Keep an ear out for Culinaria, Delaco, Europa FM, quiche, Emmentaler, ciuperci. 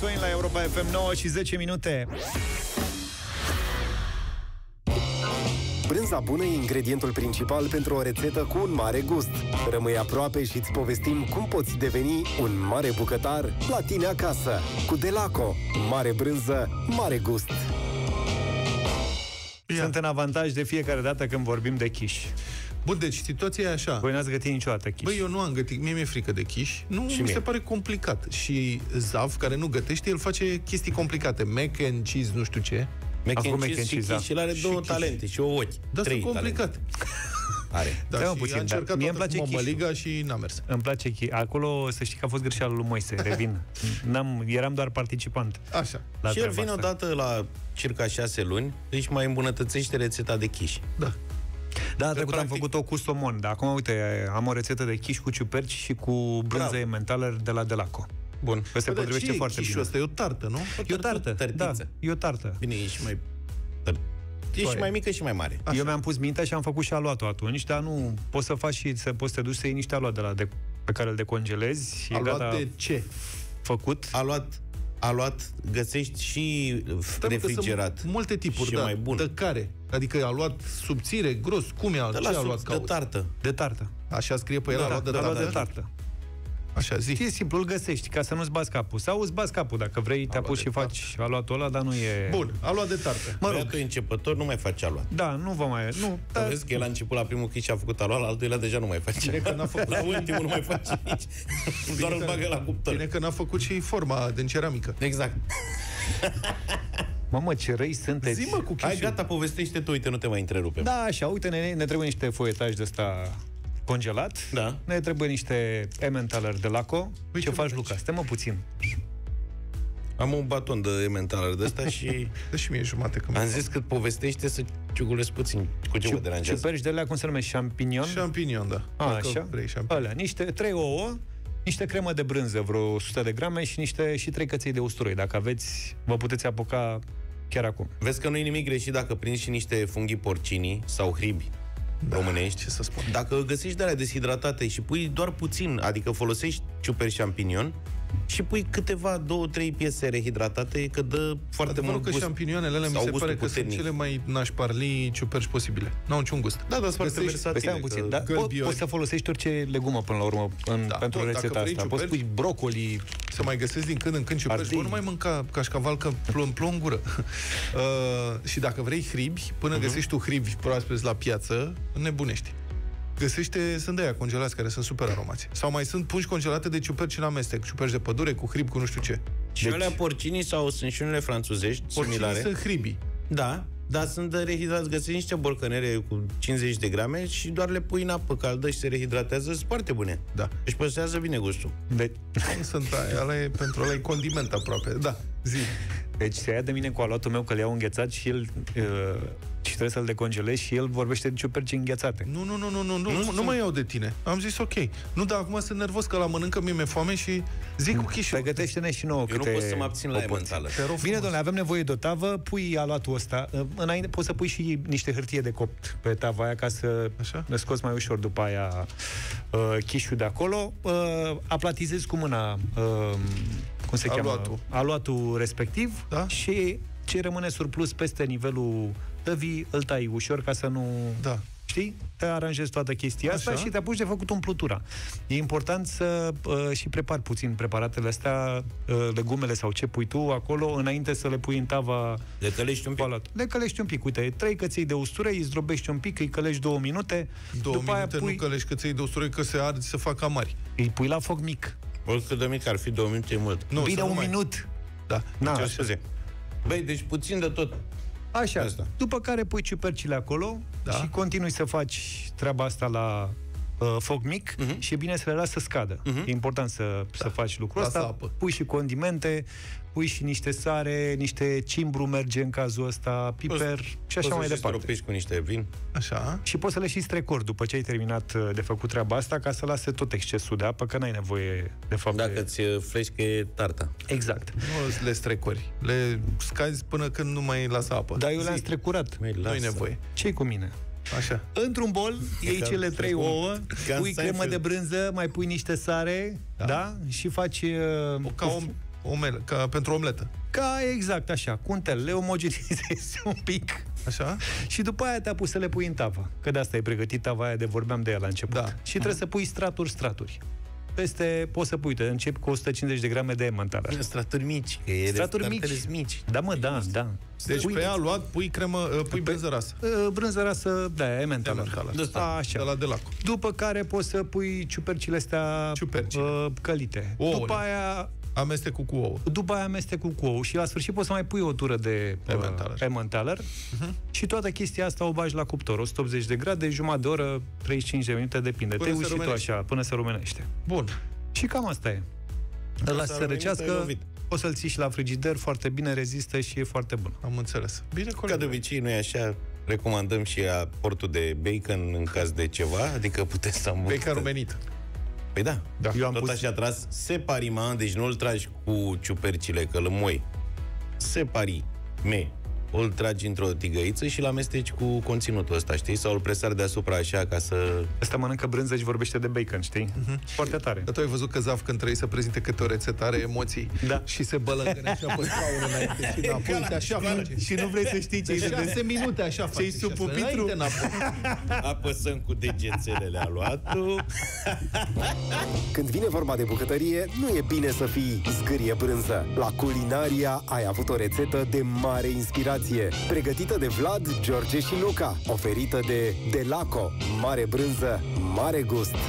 Twain la Europa FM, 9 și 10 minute. Brânza bună e ingredientul principal pentru o rețetă cu un mare gust. Rămâi aproape și îți povestim cum poți deveni un mare bucătar la tine acasă. Cu Delaco, mare brânză, mare gust. Sunt în avantaj de fiecare dată când vorbim de quiche. Bun, deci situația e așa. Voi n-ați gătit niciodată quiche. Băi, eu nu am gătit, mie mi-e frică de quiche. Nu, și mi se pare complicat. Și Zav, care nu gătește, el face chestii complicate. Mac and cheese, nu știu ce. Mac and cheese și quiche. El are două talente și o ochi. Dar sunt complicate. Are. Da, puțin, încercat mie îmi place mămăliga și n-a mers. Îmi place quiche. Acolo, să știi că a fost greșeală lui Moise, revin. Eram doar participant. Așa. Și el vine odată la circa 6 luni, își mai îmbunătățește rețeta de quiche. Da. Da, trecut am făcut-o cu somon, dar acum, uite, am o rețetă de quiche cu ciuperci și cu brânză Emmentaler de la Delaco. Bun. Se potrivește foarte bine. Ăsta e o tartă, nu? E o tartă, da, e o tartă. Bine, e și mai... E și mai mică și mai mare. Așa. Eu mi-am pus mintea și am făcut și aluatul atunci, dar nu poți să faci și poți să te duci să iei niște aluat de la pe care îl decongelezi. Aluat de ce? Făcut. Aluat găsești și refrigerat. Sunt multe tipuri, și da, mai bun. De care? Adică aluat subțire, gros, cum e aluat? Ce aluat cauți? De tartă. De tartă. Așa scrie pe el, da, aluat de tartă. Aluat de tartă. Așa zici. E simplu, îl găsești, ca să nu-ți bați capul. Sau îți bați capul, dacă vrei, te apuci și faci aluatul ăla, dar nu e... Bun, aluat de tartă. Mă rog, tu începător, nu mai faci aluat. Da, nu vă mai... Nu, dar... Vezi că el a început la primul quiche și a făcut aluat, la altuia deja nu mai face. Bine că n-a făcut. La ultimul nu mai face nici. Doar îl bagă la cuptor. Bine că n-a făcut și forma din ceramică. Exact. Mamă, ce răi sunteți. Zi-mă cu quiche-ul. Hai, gata, povestește tu, uite, nu te mai întrerupe. Da, așa, uite, ne trebuie niște foietaj de ăsta congelat, da. Ne trebuie niște Emmentaler Delaco. Ce faci, Luca? Stai-mă puțin. Am un baton de Emmentaler de ăsta și... Dă și mie jumate. Am zis că povestește să ciugulesc puțin. Cu ce mă deranjează? Ciuperci de alea, cum se numește? Champignon? Champignon, da. A, așa? Alea, niște 3 ouă, niște cremă de brânză, vreo 100 de grame și niște 3 căței de usturoi. Dacă aveți, vă puteți apuca chiar acum. Vezi că nu e nimic greșit dacă prinzi și niște funghii porcini sau hribi. Da, românești, ce să spun. Dacă găsești de alea deshidratate și pui doar puțin, adică folosești ciuperci champignon și pui câteva, 2-3 piese rehidratate, că dă foarte mult gust. Că șampinionele alea mi se pare că sunt cele mai nașparlii ciuperci posibile. N-au niciun gust. Da, dar sunt foarte puțin. Da, poți să folosești orice legumă până la urmă pentru rețeta asta. Poți pui brocoli. Să mai găsesc din când în când ciuperci. Nu mai mânca cașcaval, că plouă în gură. Și dacă vrei hribi, până găsești tu hribi proaspeți la piață, nebunești. Găsește, sunt de aia congelați care sunt super aromați. Sau mai sunt pungi congelate de ciuperci în amestec. Ciuperci de pădure, cu hrib, cu nu știu ce. Și alea porcinii sau sunt și unele franțuzești similare. Porcinii sunt hribi. Da, dar sunt de rehidrați. Găsești niște borcanere cu 50 de grame și doar le pui în apă caldă și se rehidratează. Sunt foarte bune. Da. Își păstrează bine gustul. Sunt alea, pentru alea e condiment aproape. Da, zi. Deci se ia de mine cu aluatul meu că le-au înghețat și el... și trebuie să-l decongelezi și el vorbește de ciuperci înghețate. Nu mai iau de tine. Am zis ok. Nu, dar acum sunt nervos că la mănâncă, mi-e foame și zic cu chișul. Pregătește-ne și nouă câte... Eu nu pot să mă abțin la Emmentaler. Bine, domnule, avem nevoie de o tavă, pui aluatul ăsta. Înainte poți să pui și niște hârtie de copt pe tava aia ca să scoți mai ușor după aia chișul de acolo. Aplatizezi cu mâna cum se cheamă? Aluatul respectiv și... ce rămâne surplus peste nivelul tăvii, îl tai ușor ca să nu... Da. Știi? Te aranjezi toată chestia asta și te apuci de făcut umplutura. E important să și prepari puțin preparatele astea, legumele sau ce pui tu acolo, înainte să le pui în tava... Le călești un pic. Le călești un pic. Uite, 3 căței de usturoi, îi zdrobești un pic, îi călești 2 minute. După aia pui... nu călești căței de usturoi, că se ard, se fac amari. Îi pui la foc mic. Oricât de mic ar fi, 2 minute e mult. Nu, bine, un minut. Da. Băi, deci puțin de tot. Așa, asta. După care pui ciupercile acolo și continui să faci treaba asta la foc mic și e bine să le lași să scadă. E important să faci lucrul ăsta. Pui și condimente, pui și niște sare, niște cimbru merge în cazul ăsta, piper și așa mai departe. Poți să cu niște vin. Așa. Și poți să le și strecori după ce ai terminat de făcut treaba asta, ca să lase tot excesul de apă, că n-ai nevoie de fapt. Dacă îți flești că e tarta. Exact. Nu le strecori. Le scazi până când nu mai lasă apă. Dar eu le-am strecurat. Nu-i nevoie. Ce-i cu mine? Așa. Într-un bol iei cele 3 ouă, pui cremă de brânză, mai pui niște sare, da? Și faci ca om ca pentru omletă. Ca exact așa, cu un tel, le omogenizezi un pic. Așa? Și după aia te-a pus să le pui în tavă. Că de asta e pregătit tava aia de vorbeam de ea la început. Da. Și trebuie să pui straturi. Peste, poți să pui, uite, începi cu 150 de grame de Emmentaler. Straturi mici. Straturi mici. Da, mă, da, da. Deci pui, pe ea luat, pui cremă, pui brânză rasă. Brânză rasă, da, Emmentaler. Așa. De la Delaco. După care poți să pui ciupercile astea călite. Ouăle. După aia amestecul cu ouă. După aia amestecul cu ouă și la sfârșit poți să mai pui o tură de Emmentaler. Și toată chestia asta o bagi la cuptor, 180 de grade, jumătate de oră, 35 de minute, depinde. Te uiți și tu așa, până se rumenește. Bun. Și cam asta e. Îl lași să răcească, o să-l ții și la frigider, foarte bine rezistă și e foarte bun. Am înțeles. Bine, colegă. Ca de obicei, nu e așa, recomandăm și aportul de bacon în caz de ceva, adică puteți să bacon rumenit. Păi da, eu am tot pus... așa tras separima, deci nu îl tragi cu ciupercile, că lămoi. Separime. Îl tragi într-o tigăiță și îl amesteci cu conținutul ăsta, știi? Sau îl presari deasupra așa ca să... Ăsta mănâncă brânză și vorbește de bacon, știi? Foarte tare. Dar tu ai văzut că Zaf, când trebuie să prezinte câte o rețetă, are emoții și se bălăgăne așa pe scaunul înainte și înapoi, uite, așa face. Și nu vrei să știi ce-i de 6 minute așa face. Ce-i sub pupitru. Apăsăm cu degețelele, a luat-o. Când vine vorba de bucătărie, nu e bine să fii zgârie brânză. La Culinaria ai avut o rețetă de mare inspirație, pregătită de Vlad, George și Luca, oferită de Delaco. Mare brânză, mare gust.